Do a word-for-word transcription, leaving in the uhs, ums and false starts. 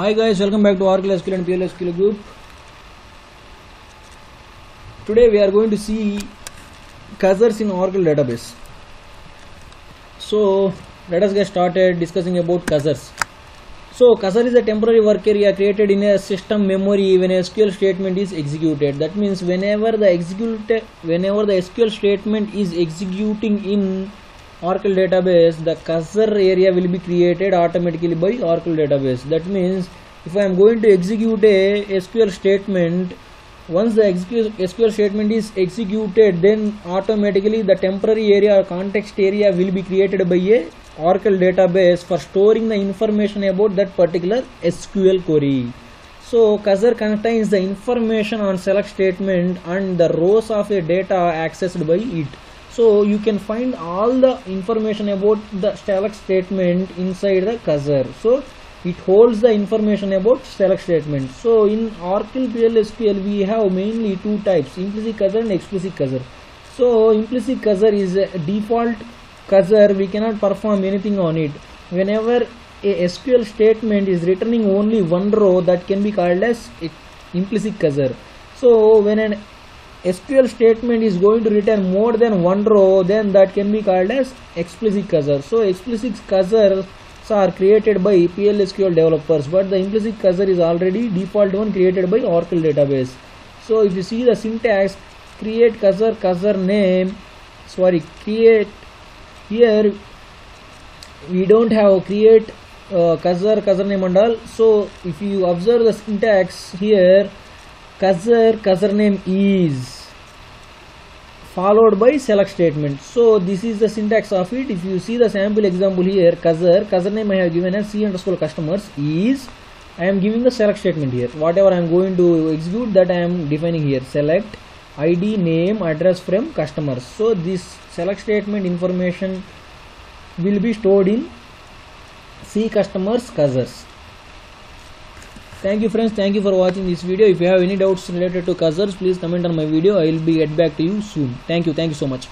Hi guys, welcome back to Oracle S Q L and P L S Q L group. Today we are going to see cursors in Oracle database. So let us get started discussing about cursors. So cursor is a temporary work area created in a system memory when a S Q L statement is executed. That means whenever the execute whenever the S Q L statement is executing in Oracle database, the cursor area will be created automatically by Oracle database. That means if I am going to execute a S Q L statement, once the S Q L statement is executed, then automatically the temporary area or context area will be created by a Oracle database for storing the information about that particular S Q L query. So cursor contains the information on select statement and the rows of a data accessed by it. So you can find all the information about the select statement inside the cursor. So it holds the information about select statement. So in Oracle P L S Q L we have mainly two types, implicit cursor and explicit cursor. So implicit cursor is a default cursor, we cannot perform anything on it. Whenever a S Q L statement is returning only one row, that can be called as implicit cursor. So when an S Q L statement is going to return more than one row, then that can be called as explicit cursor. So explicit cursors are created by P L S Q L developers, but the implicit cursor is already default one created by Oracle database. So if you see the syntax, create cursor cursor name, sorry create here we don't have create uh, cursor cursor name and all. So if you observe the syntax here, cursor cursor name is followed by select statement. So this is the syntax of it. If you see the sample example here, cursor cursor name I have given as c underscore customers is, I am giving the select statement here. Whatever I am going to execute, that I am defining here, select I D, name, address from customers. So this select statement information will be stored in c customers cursors. Thank you friends, thank you for watching this video. If you have any doubts related to cursors, please comment on my video. I will be get back to you soon. Thank you, thank you so much.